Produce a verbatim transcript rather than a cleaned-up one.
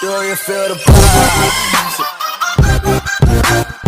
Do you feel the vibe?